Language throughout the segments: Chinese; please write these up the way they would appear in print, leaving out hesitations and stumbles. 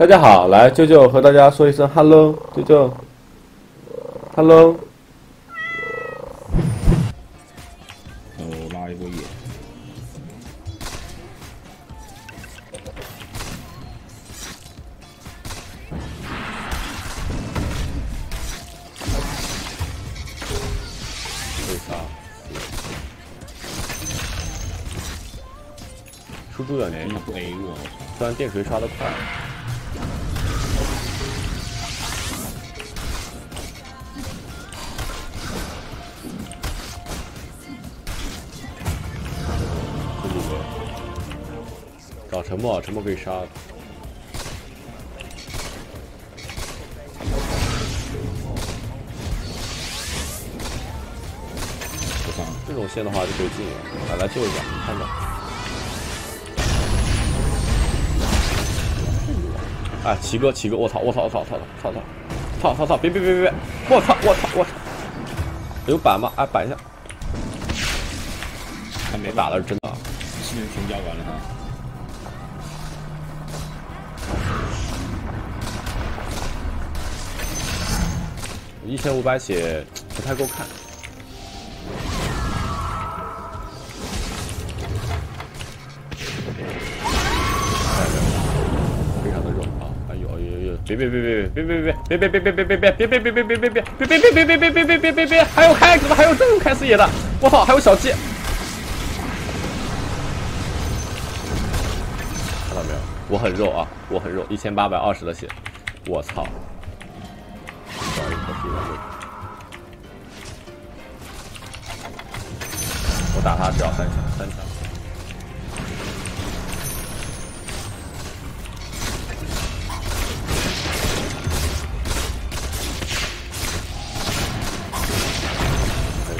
大家好，来舅舅和大家说一声 hello， 舅舅 ，hello。拉一波野。为啥？输出远连你不 A 我，虽然电锤杀的快。 搞沉默，沉默可以杀。不算，这种线的话就可以进了。来救一下，看着。哎，奇哥，奇哥，我操，我操，我操，我操，操操操！别！我操，我操，我操！有板吗？哎，板一下。还没打的是真的。是不是全交完了他？ 1500血不太够看，非常的肉啊！哎呦哎呦！别！还有开子的，还有这种开视野的，我操！还有小鸡，看到没有？我很肉啊，我很肉，1820的血，我操！ 我打他只要3枪，哎呦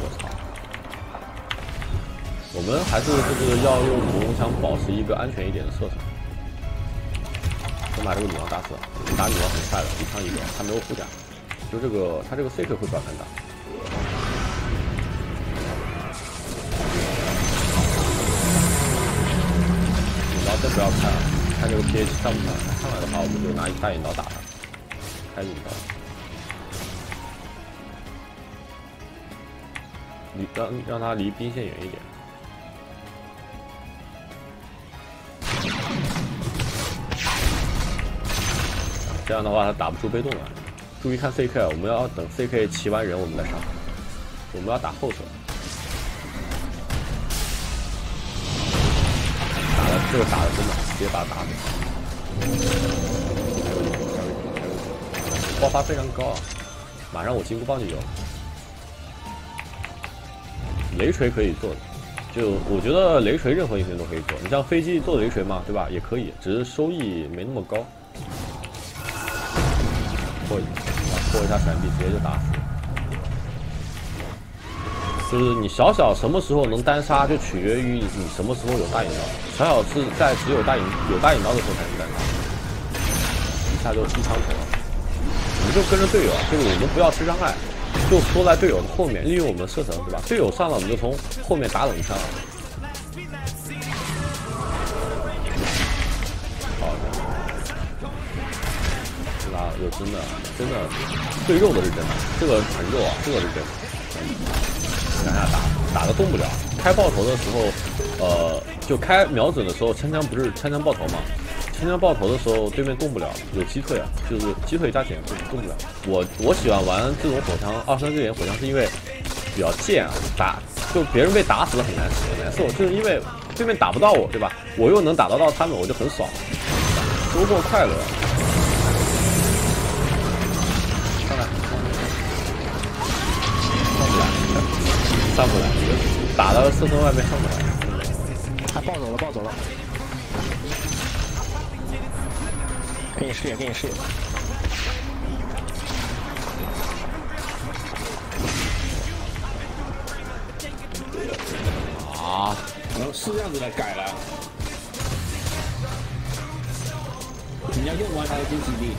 我操！我们还是就是要用魔龙枪保持一个安全一点的设想。 先把这个女王打死，打女王很快的，1枪1个，他没有护甲，就这个他这个 C 位会比较难打。引刀真不要看，看这个 PH 上不上来，上来的话我们就拿大引刀打他，开引刀。让他离兵线远一点。 这样的话，他打不出被动了。注意看 CK， 我们要等 CK 骑完人，我们再上。我们要打后手。打了这个打的真的，直接把他打死。爆发非常高啊！马上我金箍棒就有。雷锤可以做的，就我觉得雷锤任何英雄都可以做。你像飞机做雷锤嘛，对吧？也可以，只是收益没那么高。 破一下闪避，直接就打死。就是你小小什么时候能单杀，就取决于你什么时候有大引刀。小小是在只有大引刀的时候才能单杀，一下就1枪头了。你就跟着队友，就是我们不要吃伤害，就缩在队友的后面，利用我们的射程，对吧？队友上了，我们就从后面打冷枪。好的。 啊，有真的，最肉的是真的，这个很肉啊，这个是真的。看下打的动不了，开爆头的时候，就开瞄准的时候，枪枪不是枪枪爆头嘛？枪枪爆头的时候，对面动不了，有击退啊，就是击退加减速动不了。我喜欢玩这种火枪，23支援火枪是因为比较贱啊，就别人被打死了很难受，就是因为对面打不到我，对吧？我又能打得到他们，我就很爽，收获快乐。 上不来，打到4层外面上不来。他暴走了。给你视野。啊，是这样子来改了。你要用完他的惊喜力。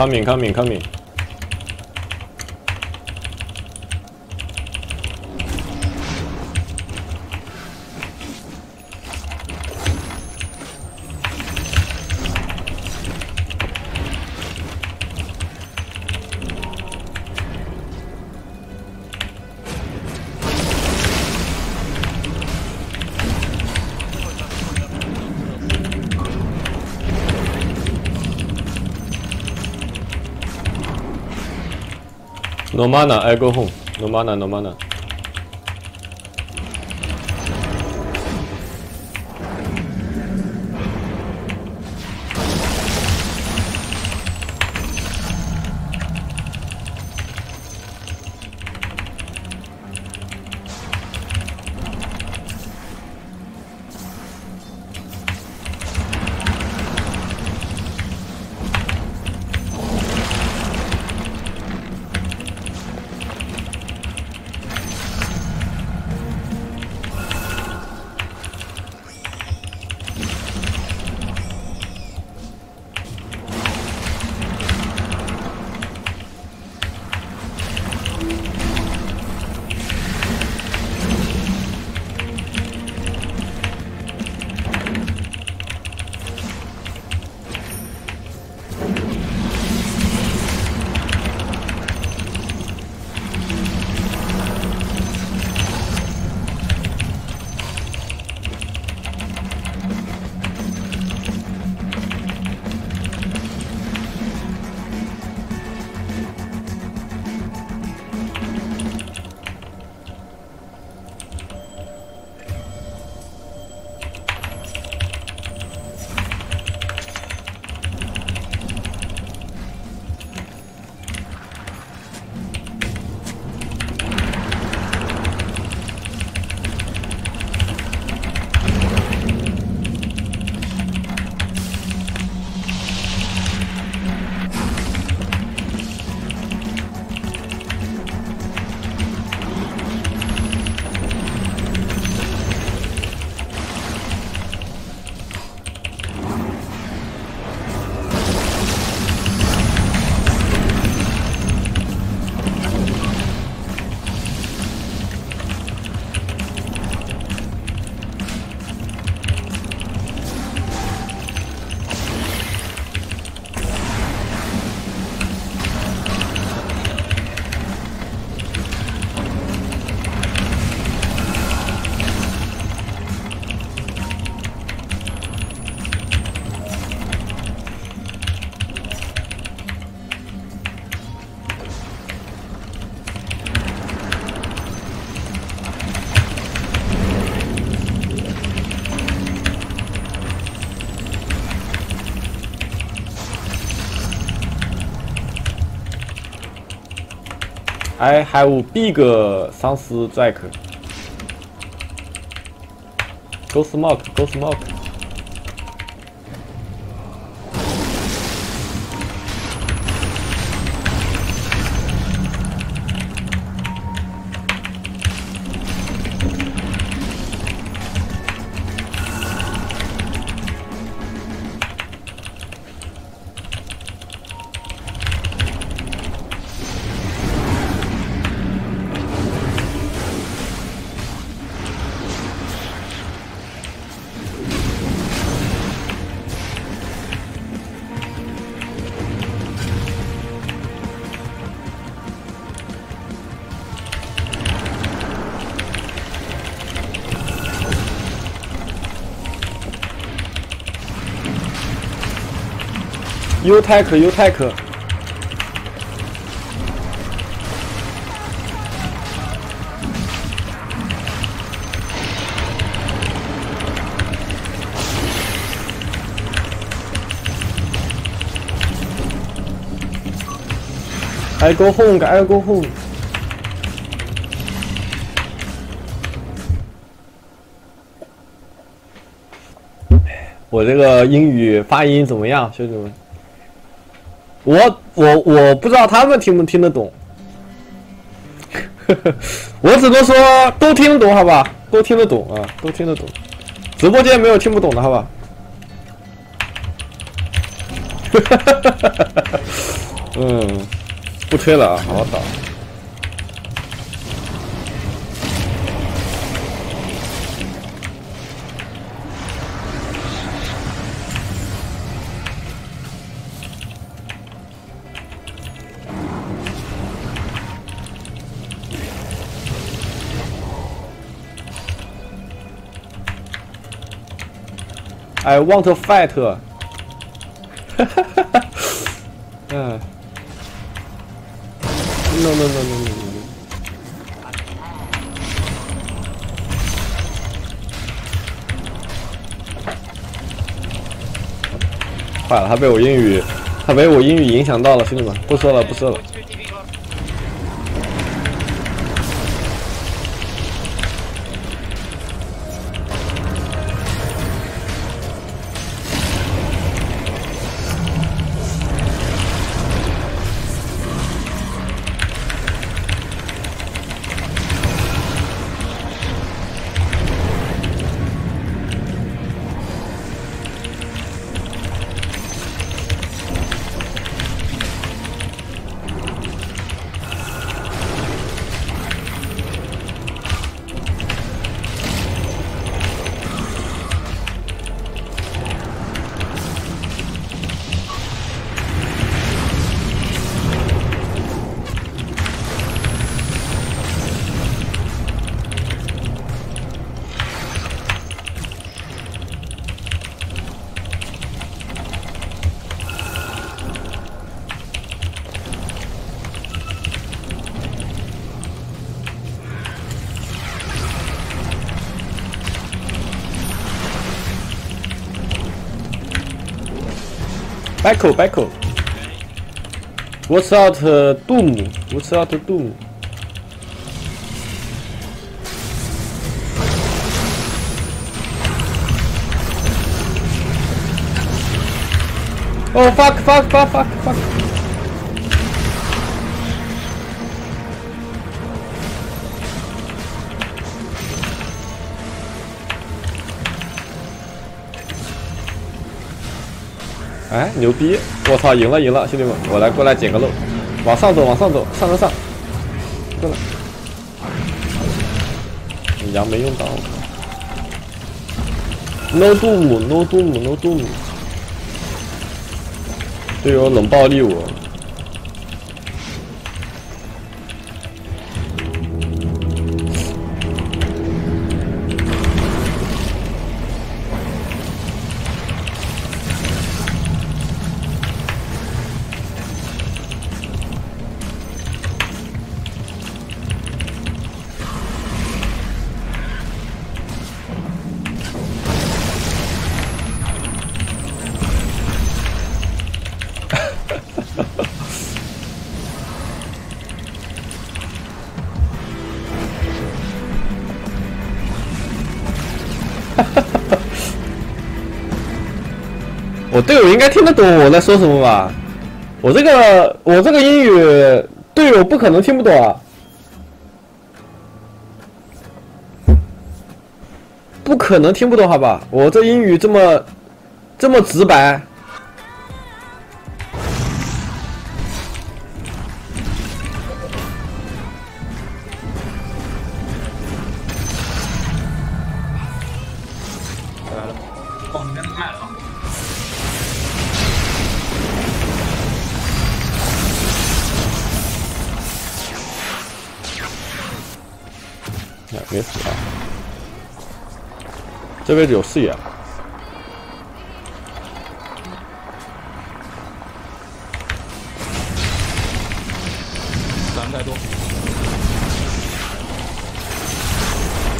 Coming. No mana, I go home. No mana. I have big sunstrike. Go smoke. U-Tech ，I go home。我这个英语发音怎么样，兄弟们？我不知道他们听不听得懂，我只能说都听得懂，好吧，都听得懂。直播间没有听不懂的，好吧？嗯，不吹了啊，好好打。I want to fight. 嗯。No. 坏了，他被我英语影响到了，兄弟们，不说了。Back up. What's out doom? What's out doom? Oh fuck.哎，牛逼！我操，赢了，兄弟们，我来过来捡个漏，往上走，上，过来，羊没用到 ，no doom， 队友冷暴力我。我队友应该听得懂我在说什么吧？我这个英语队友不可能听不懂啊，不可能听不懂好吧？我这英语这么直白。没死啊！这位置有视野。咱们太多。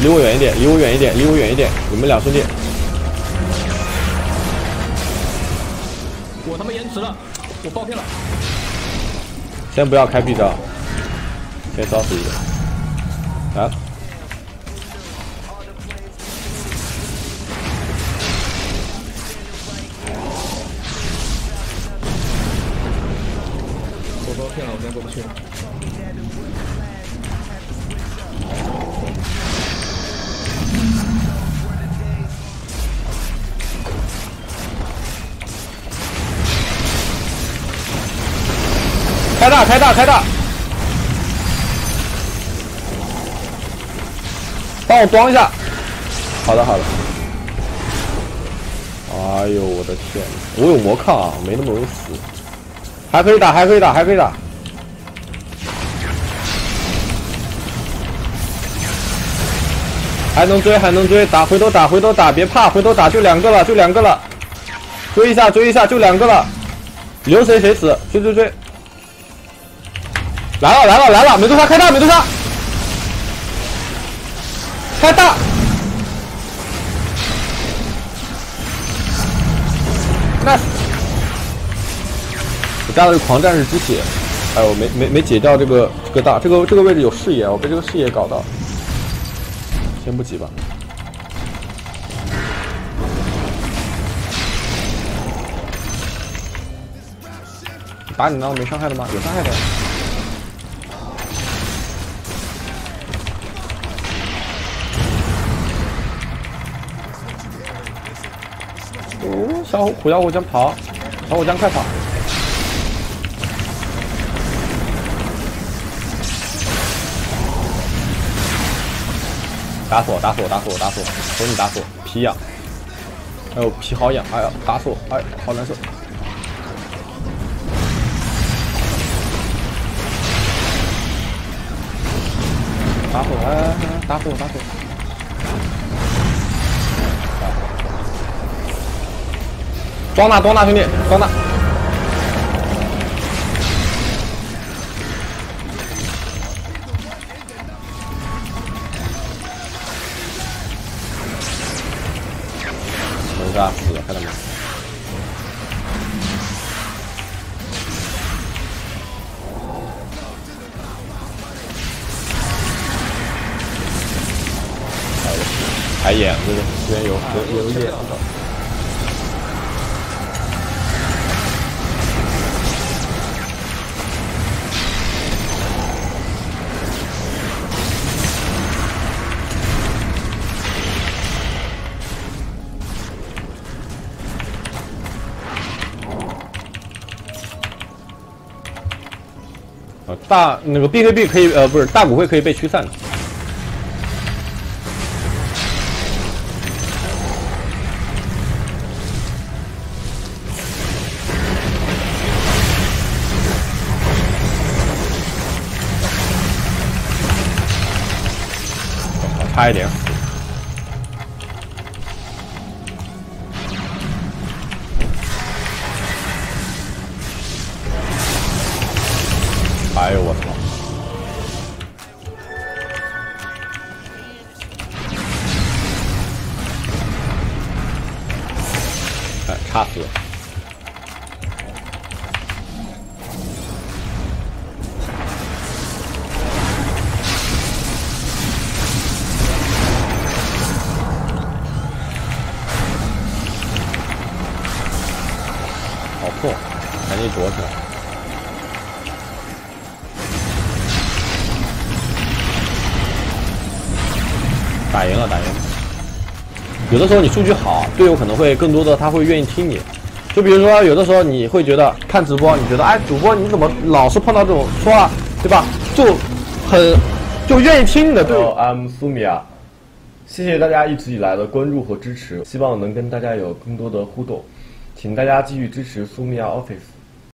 离我远一点！你们俩兄弟。我他妈延迟了，我爆片了。先不要开必招，先烧死一个。啊！开大，开大，开大！帮我装一下。好的，好的。哎呦，我的天！我有魔抗啊，没那么容易死。还可以打，还可以打，还可以打。 还能追，还能追，打回头打，回头打，别怕，回头打就两个了，就两个了，追一下，追一下，就两个了，留谁谁死，追追追！来了来了来了，没对杀，开大没对杀，开大！那我加了个狂战士之血，哎，我没解掉这个大，这个位置有视野，我被这个视野搞到。 先不急吧。打你难道没伤害的吗？有伤害的。哦，小虎要我将跑，小虎将快跑！打死我！打死我！打死我！打死我！求你打死我！皮痒，哎呦皮好痒！哎呀，打死我！哎，好难受。打死我！哎，打死我！打死我！装大装大兄弟，装大！啊，死了，看到没？还演这个，居然有演。大那个 BKB 可以不是大骨灰可以被驱散的。差一点。 哎呦我操！哎，差死了！好破，赶紧躲起来！ 打赢了，打赢了。有的时候你数据好，队友可能会更多的他会愿意听你。就比如说，有的时候你会觉得看直播，你觉得哎，主播你怎么老是碰到这种说话，对吧？就愿意听你的队友。I'm Sumiya， 谢谢大家一直以来的关注和支持，希望能跟大家有更多的互动，请大家继续支持Sumiya Office。